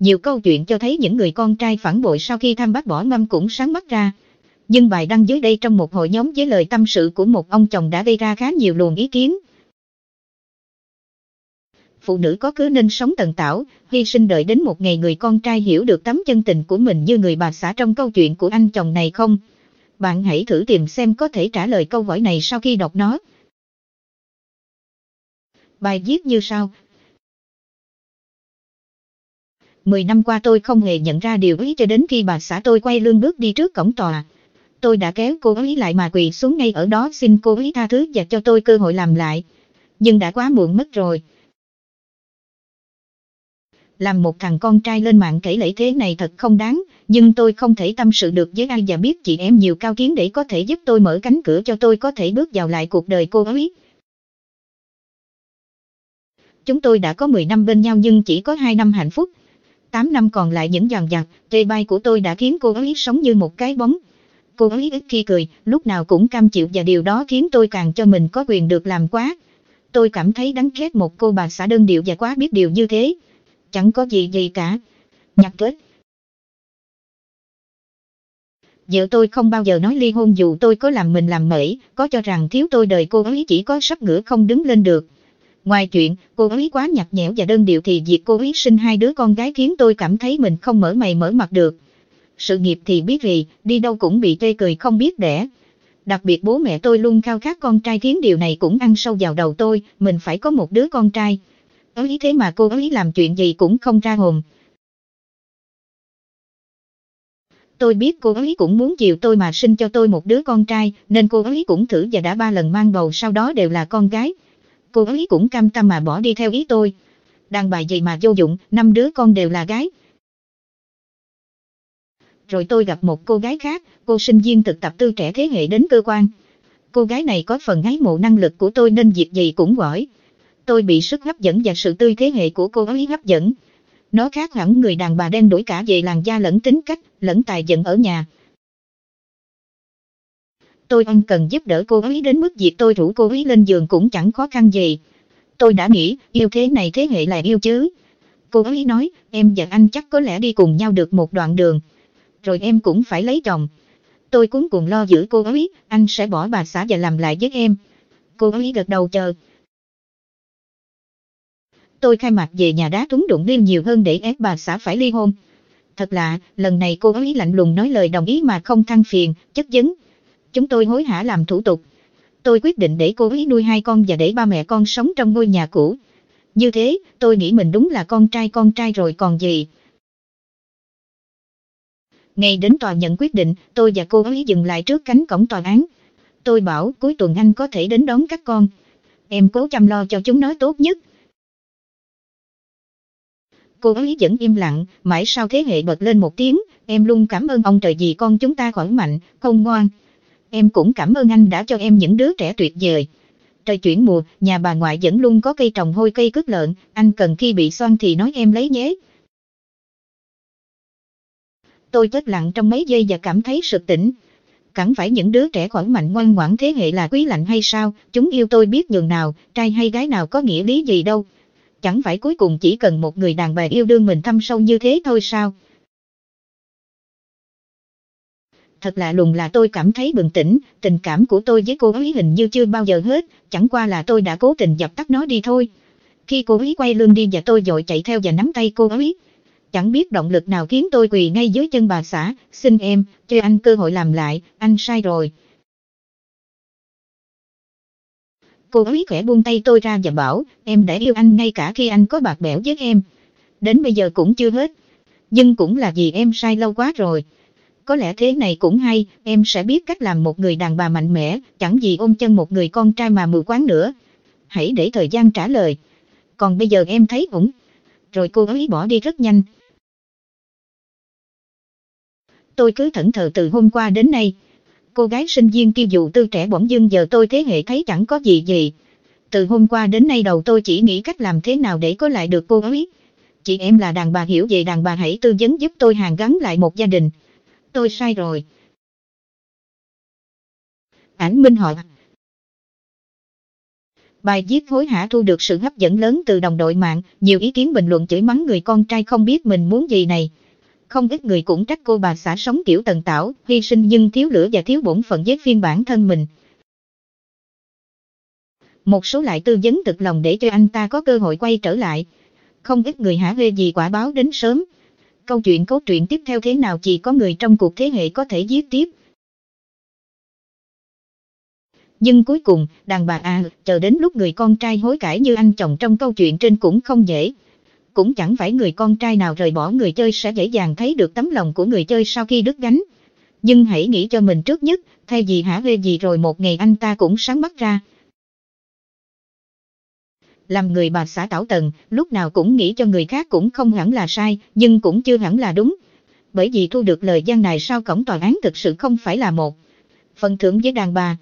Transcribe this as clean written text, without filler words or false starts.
Nhiều câu chuyện cho thấy những người con trai phản bội sau khi tham bác bỏ mâm cũng sáng mắt ra. Nhưng bài đăng dưới đây trong một hội nhóm với lời tâm sự của một ông chồng đã gây ra khá nhiều luồng ý kiến. Phụ nữ có cớ nên sống tần tảo, hy sinh đợi đến một ngày người con trai hiểu được tấm chân tình của mình như người bà xã trong câu chuyện của anh chồng này không? Bạn hãy thử tìm xem có thể trả lời câu hỏi này sau khi đọc nó. Bài viết như sau. 10 năm qua tôi không hề nhận ra điều ấy cho đến khi bà xã tôi quay lưng bước đi trước cổng tòa. Tôi đã kéo cô ấy lại mà quỳ xuống ngay ở đó xin cô ấy tha thứ và cho tôi cơ hội làm lại. Nhưng đã quá muộn mất rồi. Làm một thằng con trai lên mạng kể lể thế này thật không đáng, nhưng tôi không thể tâm sự được với ai và biết chị em nhiều cao kiến để có thể giúp tôi mở cánh cửa cho tôi có thể bước vào lại cuộc đời cô ấy. Chúng tôi đã có 10 năm bên nhau nhưng chỉ có 2 năm hạnh phúc. 8 năm còn lại những dằn vặt, chê bai của tôi đã khiến cô ấy sống như một cái bóng. Cô ấy ít khi cười, lúc nào cũng cam chịu và điều đó khiến tôi càng cho mình có quyền được làm quá. Tôi cảm thấy đáng ghét một cô bà xã đơn điệu và quá biết điều như thế. Chẳng có gì cả. Nhặt kết. Vợ tôi không bao giờ nói ly hôn dù tôi có làm mình làm mẩy, có cho rằng thiếu tôi đời cô ấy chỉ có sắp ngửa không đứng lên được. Ngoài chuyện, cô ấy quá nhạt nhẽo và đơn điệu thì việc cô ấy sinh 2 đứa con gái khiến tôi cảm thấy mình không mở mày mở mặt được. Sự nghiệp thì biết gì, đi đâu cũng bị chê cười không biết đẻ. Đặc biệt bố mẹ tôi luôn khao khát con trai khiến điều này cũng ăn sâu vào đầu tôi, mình phải có một đứa con trai. Ấy thế mà cô ấy làm chuyện gì cũng không ra hồn. Tôi biết cô ấy cũng muốn chiều tôi mà sinh cho tôi một đứa con trai, nên cô ấy cũng thử và đã 3 lần mang bầu sau đó đều là con gái. Cô ấy cũng cam tâm mà bỏ đi theo ý tôi. Đàn bà gì mà vô dụng, 5 đứa con đều là gái. Rồi tôi gặp một cô gái khác, cô sinh viên thực tập tư trẻ thế hệ đến cơ quan. Cô gái này có phần ái mộ năng lực của tôi nên việc gì cũng giỏi. Tôi bị sức hấp dẫn và sự tươi thế hệ của cô ấy hấp dẫn. Nó khác hẳn người đàn bà đen đổi cả về làn da lẫn tính cách, lẫn tài giận ở nhà. Tôi ân cần giúp đỡ cô ấy đến mức việc tôi rủ cô ấy lên giường cũng chẳng khó khăn gì. Tôi đã nghĩ, yêu thế này thế hệ là yêu chứ. Cô ấy nói, em và anh chắc có lẽ đi cùng nhau được một đoạn đường. Rồi em cũng phải lấy chồng. Tôi cuống cuồng lo giữ cô ấy, anh sẽ bỏ bà xã và làm lại với em. Cô ấy gật đầu chờ. Tôi khai mạc về nhà đá trúng đụng điên nhiều hơn để ép bà xã phải ly hôn. Thật lạ, lần này cô ấy lạnh lùng nói lời đồng ý mà không than phiền, chất vấn. Chúng tôi hối hả làm thủ tục. Tôi quyết định để cô ấy nuôi 2 con và để ba mẹ con sống trong ngôi nhà cũ. Như thế, tôi nghĩ mình đúng là con trai rồi còn gì. Ngày đến tòa nhận quyết định, tôi và cô ấy dừng lại trước cánh cổng tòa án. Tôi bảo cuối tuần anh có thể đến đón các con. Em cố chăm lo cho chúng nó tốt nhất. Cô ấy vẫn im lặng, mãi sau thế hệ bật lên một tiếng, em luôn cảm ơn ông trời vì con chúng ta khỏe mạnh, không ngoan. Em cũng cảm ơn anh đã cho em những đứa trẻ tuyệt vời. Trời chuyển mùa, nhà bà ngoại vẫn luôn có cây trồng hôi cây cứt lợn, anh cần khi bị xoan thì nói em lấy nhé. Tôi chết lặng trong mấy giây và cảm thấy sực tỉnh. Chẳng phải những đứa trẻ khỏe mạnh ngoan ngoãn thế hệ là quý lạnh hay sao, chúng yêu tôi biết nhường nào, trai hay gái nào có nghĩa lý gì đâu. Chẳng phải cuối cùng chỉ cần một người đàn bà yêu đương mình thâm sâu như thế thôi sao? Thật lạ lùng là tôi cảm thấy bừng tỉnh, tình cảm của tôi với cô ấy hình như chưa bao giờ hết, chẳng qua là tôi đã cố tình dập tắt nó đi thôi. Khi cô ấy quay lưng đi và tôi vội chạy theo và nắm tay cô ấy. Chẳng biết động lực nào khiến tôi quỳ ngay dưới chân bà xã, xin em, cho anh cơ hội làm lại, anh sai rồi. Cô ấy khẽ buông tay tôi ra và bảo, em đã yêu anh ngay cả khi anh có bạc bẽo với em. Đến bây giờ cũng chưa hết. Nhưng cũng là vì em sai lâu quá rồi. Có lẽ thế này cũng hay, em sẽ biết cách làm một người đàn bà mạnh mẽ, chẳng gì ôm chân một người con trai mà mù quáng nữa. Hãy để thời gian trả lời. Còn bây giờ em thấy ổn. Rồi cô ấy bỏ đi rất nhanh. Tôi cứ thẫn thờ từ hôm qua đến nay. Cô gái sinh viên kia dù tư trẻ bỗng dưng giờ tôi thế hệ thấy chẳng có gì. Từ hôm qua đến nay đầu tôi chỉ nghĩ cách làm thế nào để có lại được cô ấy. Chị em là đàn bà hiểu về đàn bà hãy tư vấn giúp tôi hàn gắn lại một gia đình. Tôi sai rồi. Ảnh Minh Họa. Bài viết hối hả thu được sự hấp dẫn lớn từ đồng đội mạng, nhiều ý kiến bình luận chửi mắng người con trai không biết mình muốn gì này. Không ít người cũng trách cô bà xã sống kiểu Tần Tảo, hy sinh nhưng thiếu lửa và thiếu bổn phận với phiên bản thân mình. Một số lại tư vấn thực lòng để cho anh ta có cơ hội quay trở lại. Không ít người hả hê gì quả báo đến sớm. Câu chuyện cốt truyện tiếp theo thế nào chỉ có người trong cuộc thế hệ có thể viết tiếp. Nhưng cuối cùng, đàn bà à, chờ đến lúc người con trai hối cải như anh chồng trong câu chuyện trên cũng không dễ. Cũng chẳng phải người con trai nào rời bỏ người chơi sẽ dễ dàng thấy được tấm lòng của người chơi sau khi đứt gánh. Nhưng hãy nghĩ cho mình trước nhất, thay vì hả hê gì rồi một ngày anh ta cũng sáng mắt ra. Làm người bà xã Tảo Tần, lúc nào cũng nghĩ cho người khác cũng không hẳn là sai, nhưng cũng chưa hẳn là đúng. Bởi vì thu được lời gian này sau cổng tòa án thực sự không phải là một phần thưởng với đàn bà.